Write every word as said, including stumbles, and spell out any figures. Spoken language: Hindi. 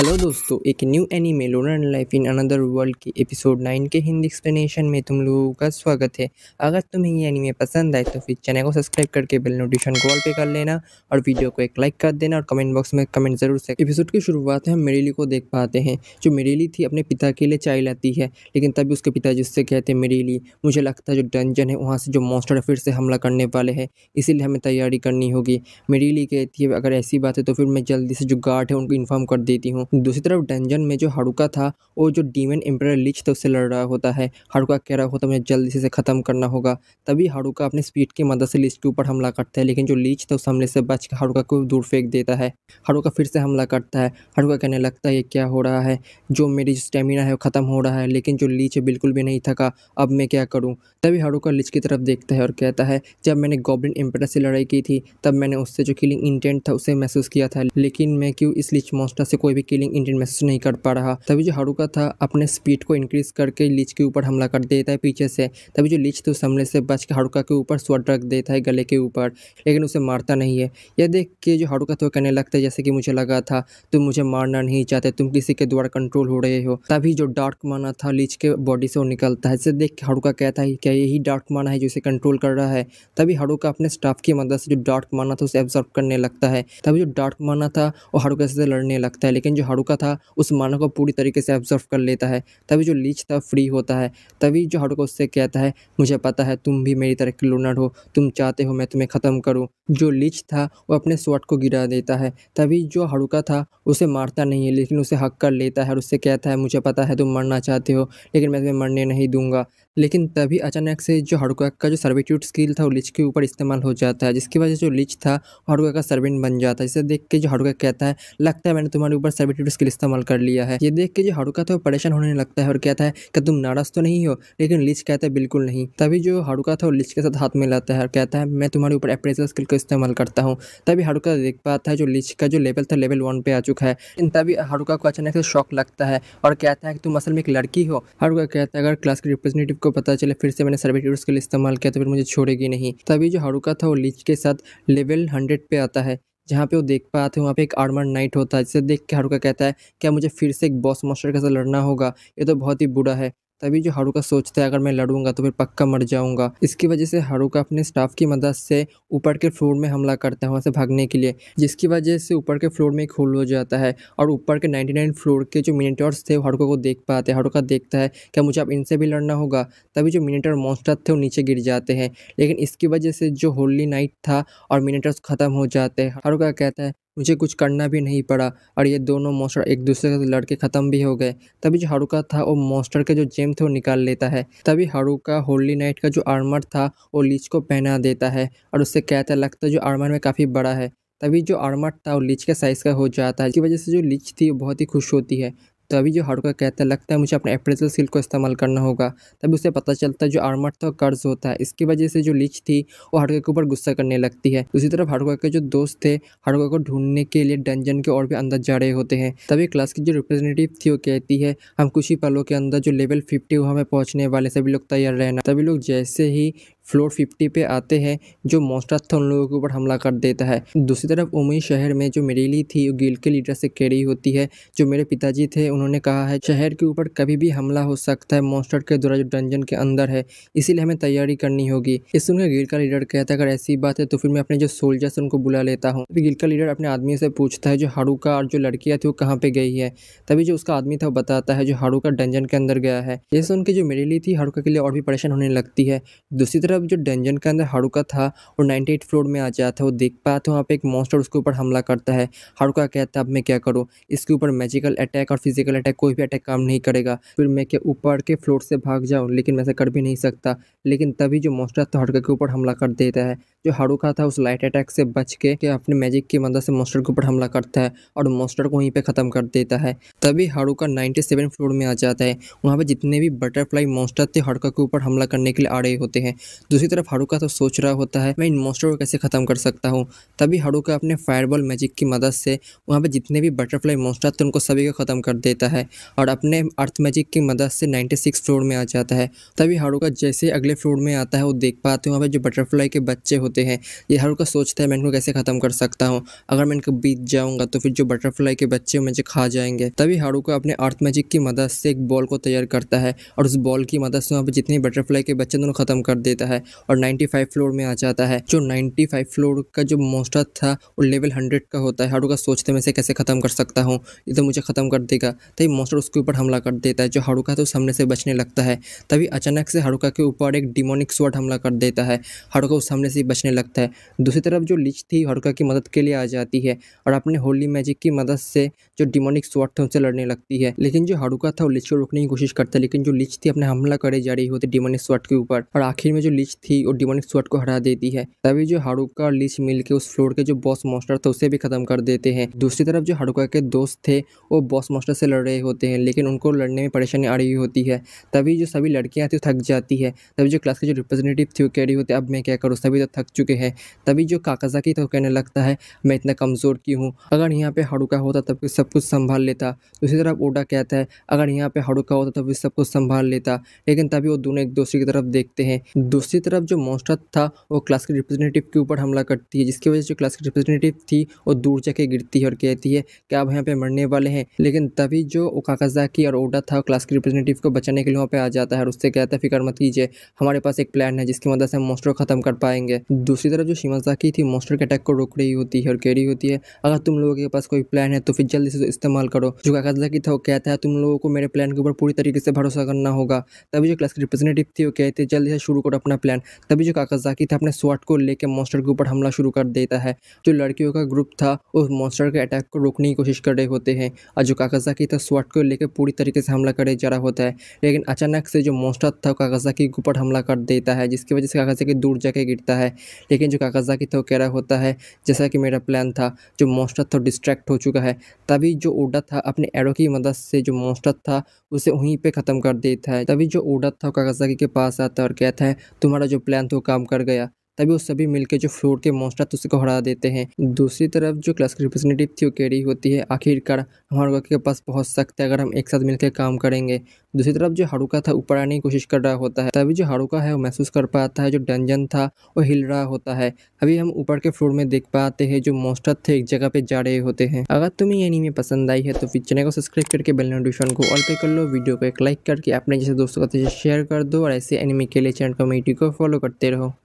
हेलो दोस्तों, एक new anime loner life in another world के एपिसोड नाइन के हिंदी एक्सप्लेनेशन में तुम लोगों का स्वागत है। अगर तुम्हें ये एनीमे पसंद आए तो फिर चैनल को सब्सक्राइब करके बेल नोटिफिकेशन को ऑल पे कर लेना और वीडियो को एक लाइक कर देना और कमेंट बॉक्स में कमेंट जरूर से। एपिसोड की शुरुआत में हम मेरेली को देख पाते हैं, जो मेरेली थी अपने पिता के लिए चाय लाती है, लेकिन तभी उसके पिताजी उससे कहते हैं, मेरेली मुझे लगता है जो डंजन है वहाँ से जो मॉन्स्टर फिर से हमला करने वाले हैं, इसीलिए हमें तैयारी करनी होगी। मेरेली कहती है अगर ऐसी बात है तो फिर मैं जल्दी से जो गार्ड है उनको इन्फॉर्म कर देती हूँ। दूसरी तरफ डंजन में जो हारुका था वो जो डीमन एम्परर लीच था उससे लड़ रहा होता है। हारुका कह रहा होता है मुझे जल्दी से इसे ख़त्म करना होगा। तभी हारुका अपने स्पीड की मदद से लीच के ऊपर हमला करता है, लेकिन जो लीच था उस हमले से बचकर हारुका को दूर फेंक देता है। हारुका फिर से हमला करता है। हारुका कहने लगता है ये क्या हो रहा है, जो मेरी स्टेमिना है वो ख़त्म हो रहा है, लेकिन जो लीच बिल्कुल भी नहीं थका। अब मैं क्या करूँ। तभी हारुका लीच की तरफ देखता है और कहता है जब मैंने गॉब्लिन एम्परर से लड़ाई की थी तब मैंने उससे जो किलिंग इंटेंट था उसे महसूस किया था, लेकिन मैं क्यों इस लीच मॉन्स्टर से कोई भी किलिंग इंटेंट महसूस नहीं कर पा रहा। तभी जो हारुका था अपने स्पीड को इंक्रीज करके लीच के ऊपर हमला कर देता है पीछे से। तभी जो लीच था उस हमले से बच के हारुका के ऊपर स्वॉर्ड रख देता है गले के ऊपर, लेकिन उसे मारता नहीं है। यह देख के जो हारुका था वो कहने लगता है जैसे कि मुझे लगा था तुम मुझे मारना नहीं चाहते, तुम किसी के द्वारा कंट्रोल हो रहे हो। तभी जो डार्क माना था लीच के बॉडी से वो निकलता है, जिसे देख के हारुका कहता है क्या यही डार्क माना है जो इसे कंट्रोल कर रहा है। तभी हारुका अपने स्टाफ की मदद से जो डार्क माना था उसे एब्जॉर्ब करने लगता है। तभी जो डार्क माना था वो हारुका से लड़ने लगता है, लेकिन जो हारुका था उस माना को पूरी तरीके से एब्जॉर्व कर लेता है। तभी जो लीच था फ्री होता है। तभी जो हारुका उससे कहता है मुझे पता है तुम भी मेरी तरह के लोनर हो, तुम चाहते हो मैं तुम्हें ख़त्म करूं। जो लीच था वो अपने स्वॉर्ड को गिरा देता है। तभी जो हारुका था उसे मारता नहीं है, लेकिन उसे हक कर लेता है और उससे कहता है मुझे पता है तुम मरना चाहते हो, लेकिन मैं तुम्हें मरने नहीं दूंगा। लेकिन तभी अचानक से जो हारुका का जो सर्विट्यूड स्किल था वो लीच के ऊपर इस्तेमाल हो जाता है, जिसकी वजह से जो लीच था हारुका का सर्वेंट बन जाता है। इसे देख के जो हारुका कहता है लगता है मैंने तुम्हारे ऊपर सर्विट्यूड स्किल इस्तेमाल कर लिया है। ये देख के जो हारुका था वो परेशान होने लगता है और कहता है कि तुम नाराज़ तो नहीं हो, लेकिन लीच कहता है बिल्कुल नहीं। तभी जो हारुका था वो लीच के साथ हाथ मिलाता है और कहता है मैं तुम्हारे ऊपर अप्रेजल स्किल का इस्तेमाल करता हूँ। तभी हारुका देख पाता है जो लीच का जो लेवल था लेवल वन पे आ चुका है। तभी हारुका को अचानक से शॉक लगता है और कहता है कि तुम असल में एक लड़की हो। हारुका कहता है अगर क्लास के रिप्रेजेंटेटिव को पता चले फिर से मैंने सर्विट्यूड स्किल इस्तेमाल किया तो फिर मुझे छोड़ेगी नहीं। तभी जो हारुका था वो लीच के साथ लेवल हंड्रेड पे आता है, जहाँ पे वो देख पाते हैं वहाँ पे एक आर्मर नाइट होता है, जिसे देख के हारुका कहता है क्या मुझे फिर से एक बॉस मॉन्स्टर के साथ लड़ना होगा, ये तो बहुत ही बुरा है। तभी जो हारुका सोचता है अगर मैं लड़ूंगा तो फिर पक्का मर जाऊंगा। इसकी वजह से हारुका अपने स्टाफ की मदद से ऊपर के फ्लोर में हमला करता है वहाँ से भागने के लिए, जिसकी वजह से ऊपर के फ्लोर में एक होल हो जाता है और ऊपर के निन्यानवे फ्लोर के जो मिनिटॉर्स थे वो हारुका को देख पाते हैं। हारुका देखता है क्या मुझे अब इनसे भी लड़ना होगा। तभी जो मिनिटॉर मॉन्स्टर थे वो नीचे गिर जाते हैं, लेकिन इसकी वजह से जो होली नाइट था और मिनिटॉर्स ख़त्म हो जाते हैं। हारुका कहता है मुझे कुछ करना भी नहीं पड़ा और ये दोनों मॉन्स्टर एक दूसरे से लड़के ख़त्म भी हो गए। तभी जो हारुका था वो मॉन्स्टर के जो जेम थे वो निकाल लेता है। तभी हारुका होली नाइट का जो आर्मर था वो लीच को पहना देता है और उससे कहता है लगता है जो आर्मर में काफ़ी बड़ा है। तभी जो आर्मर था वो लीच के साइज़ का हो जाता है, जिसकी वजह से जो लीच थी वो बहुत ही खुश होती है। तभी जो हारुका कहता है लगता है मुझे अपने अप्रेजल स्किल को इस्तेमाल करना होगा। तभी उसे पता चलता है जो आर्मर था कर्ज होता है, इसकी वजह से जो लीच थी वो हारुका के ऊपर गुस्सा करने लगती है। उसी तरफ हारुका के जो दोस्त थे हारुका को ढूंढने के लिए डंजन के और भी अंदर जा रहे होते हैं। तभी क्लास की जो रिप्रेजेंटेटिव थी वो कहती है हम कुछ ही पलों के अंदर जो लेवल फिफ्टी हुआ हमें पहुँचने वाले, सभी लोग तैयार रहना। तभी लोग जैसे ही फ्लोर फिफ्टी पे आते हैं जो मॉन्स्टर था उन लोगों के ऊपर हमला कर देता है। दूसरी तरफ ओमई शहर में जो मेरेली थी वो गिल्ड के लीडर से कह रही होती है जो मेरे पिताजी थे उन्होंने कहा है शहर के ऊपर कभी भी हमला हो सकता है मॉन्स्टर के द्वारा जो डंजन के अंदर है, इसीलिए हमें तैयारी करनी होगी। इस सुनकर गिल्ड का लीडर कहता है अगर ऐसी बात है तो फिर मैं अपने जो सोल्जर्स उनको बुला लेता हूँ। फिर गिल्ड का लीडर अपने आदमी से पूछता है जो हारुका और जो लड़कियाँ थी वो कहाँ पर गई है। तभी जो उसका आदमी था वो बताता है जो हारुका डंजन के अंदर गया है। ये सुन के जो मेरेली थी हारुका के लिए और भी परेशान होने लगती है। दूसरी तरफ जो डंजन के अंदर हारुका था और अट्ठानवे फ्लोर में आ जाता है। वो देख पाते हैं वहाँ पे एक मॉन्स्टर उसके ऊपर हमला करता है। हारुका कहता है अब मैं क्या करूँ, इसके ऊपर मैजिकल अटैक और फिजिकल अटैक कोई भी अटैक काम नहीं करेगा, फिर मैं क्या ऊपर के फ्लोर से भाग जाऊँ, लेकिन मैं ऐसा कर भी नहीं सकता। लेकिन तभी जो मॉन्स्टर था हारुका के ऊपर हमला कर देता है। जो हारुका था उस लाइट अटैक से बच के अपने मैजिक की मदद से मॉन्स्टर के ऊपर हमला करता है और मॉन्स्टर को वहीं पर ख़त्म कर देता है। तभी हारुका सत्तानवे फ्लोर में आ जाता है। वहाँ पर जितने भी बटरफ्लाई मॉन्स्टर थे हारुका के ऊपर हमला करने के लिए आ रहे होते हैं। दूसरी तरफ हारुका तो सोच रहा होता है मैं इन मॉन्स्टर को कैसे खत्म कर सकता हूँ। तभी हारुका अपने फायरबॉल मैजिक की मदद से वहाँ पे जितने भी बटरफ्लाई मॉन्स्टर थे उनको सभी को ख़त्म कर देता है और अपने अर्थ मैजिक की मदद से नाइन्टी सिक्स फ्लोर में आ जाता है। तभी हारुका जैसे अगले फ्लोर में आता है वो देख पाते हैं वहाँ पर जो बटरफ्लाई के बच्चे होते हैं। ये हारुका सोचता है मैं इनको कैसे ख़त्म कर सकता हूँ, अगर मैं इनको बीत जाऊँगा तो फिर जो बटरफ्लाई के बच्चे मुझे खा जाएंगे। तभी हारुका अपने अर्थ मैजिक की मदद से एक बॉल को तैयार करता है और उस बॉल की मदद से वहाँ पर जितने बटरफ्लाई के बच्चे दोनों खत्म कर देता है और नाइन्टी फाइव फ्लोर में आ जाता है। जो नाइन्टी फाइव फ्लोर का जो मॉन्स्टर था वो लेवल हंड्रेड का होता है। हारुका सोचते मैं इसे कैसे खत्म कर सकता हूँ, ये तो मुझे खत्म कर देगा। तभी मॉन्स्टर उसके ऊपर हमला कर देता है। जो हारुका तो सामने से बचने लगता है, तभी अचानक से हारुका के ऊपर एक डिमोनिक स्वॉर्ड हमला कर देता है। हारुका उस सामने से बचने लगता है। दूसरी तरफ जो लिच थी हारुका की मदद के लिए आ जाती है और अपने होली मैजिक की मदद से जो डिमोनिक स्वॉर्ड था उनसे लड़ने लगती है। लेकिन जो हारुका था वो लिच को रोकने की कोशिश करता है, लेकिन जो लिच थी अपने हमला करे जा रही होती डिमोनिक स्वॉर्ड के ऊपर और आखिर में जो लिच थी वो डिमोनिक स्वॉर्ड को हरा देती है। तभी जो हारुका और लिच मिलकर उस फ्लोर के जो बॉस मॉन्स्टर था उसे भी खत्म कर देते हैं। दूसरी तरफ जो हारुका के दोस्त थे वो बॉस मॉन्स्टर से लड़ रहे होते हैं, लेकिन उनको लड़ने में परेशानी आ रही होती है। तभी जो सभी लड़कियाँ थी वो थक जाती है। तभी जो क्लास के जो रिप्रेजेंटेटिव थी वो कह रही होती है अब मैं क्या करूँ, सभी तो थक चुके हैं। तभी जो काकाज़ाकी था वो कहने लगता है मैं इतना कमज़ोर क्यों हूँ, अगर यहाँ पे हारुका होता तब भी सब कुछ संभाल लेता। दूसरी तरफ ओडा कहता है अगर यहाँ पे हारुका होता तब भी सब कुछ संभाल लेता। लेकिन तभी वो दोनों एक दूसरे की तरफ देखते हैं। दूसरी तरफ जो मॉन्स्टर था वो क्लास के रिप्रेजेंटेटिव के ऊपर हमला करती है, जिसकी वजह से जो क्लास की रिप्रेजेंटेटिव थी वो दूर जाके गिरती है और कहती है कि आप यहाँ पे मरने वाले हैं। लेकिन तभी जो ओकाकाज़ाकी और ओडा था क्लास के रिप्रेजेंटेटिव को बचाने के लिए वहाँ पे आ जाता है और उससे कहता है फिक्र मत कीजिए, हमारे पास एक प्लान है जिसकी मदद से हम मॉन्स्टर को खत्म कर पाएंगे। दूसरी तरफ जो शिमाज़ाकी थी मॉन्स्टर के अटैक को रोक रही होती है और कह रही होती है अगर तुम लोगों के पास कोई प्लान है तो फिर जल्दी से इस्तेमाल करो। जो काकाज़ाकी था वो कहता है तुम लोगों को मेरे प्लान के ऊपर पूरी तरीके से भरोसा करना होगा। तभी जो क्लास के रिप्रेजेंटेटिव थी वो कहते हैं जल्दी से शुरू करो अपना प्लान। तभी जो काकाज़ाकी था अपने स्वॉर्ड को लेकर मॉन्स्टर के ऊपर हमला शुरू कर देता है। जो लड़कियों का ग्रुप था वो मॉन्स्टर के अटैक को रोकने की कोशिश कर रहे होते हैं और जो काकाज़ाकी था स्वॉर्ड को लेकर पूरी तरीके से हमला करे जा रहा होता है। लेकिन अचानक से जो मॉन्स्टर था वो काकाज़ाकी के ऊपर हमला कर देता है, जिसकी वजह से काकाज़ाकी दूर जाके गिरता है। लेकिन जो काकाज़ाकी था वो कह रहा होता है जैसा कि मेरा प्लान था जो मॉन्स्टर था डिस्ट्रैक्ट हो चुका है। तभी जो ओडा था अपने एरो की मदद से जो मॉन्स्टर था उसे वहीं पे ख़त्म कर देता है। तभी जो ओडा था काकाज़ाकी के पास आता है और कहता है तुम्हारा जो प्लान था वो काम कर गया। तभी वो सभी मिलकर जो फ्लोर के मॉन्स्टर तो उसको हरा देते हैं। दूसरी तरफ जो क्लास की रिप्रेजेंटेटिव थी वो कह रही होती है आखिरकार हम हारुका के पास पहुंच सकते हैं अगर हम एक साथ मिलकर काम करेंगे। दूसरी तरफ जो हारुका था ऊपर आने की कोशिश कर रहा होता है। तभी जो हारुका है वो महसूस कर पाता है जो डंजन था वो हिल रहा होता है। अभी हम ऊपर के फ्लोर में देख पाते हैं जो मॉन्स्टर थे एक जगह पर जा रहे होते हैं। अगर तुम्हें ये एनीमे पसंद आई है तो फिर चैनल को सब्सक्राइब करके बेल नोटिफिकेशन को ऑल पे कर लो। वीडियो को एक लाइक करके अपने जैसे दोस्तों का शेयर कर दो और ऐसे एनीमे के लिए चैनल कम्युनिटी को फॉलो करते रहो।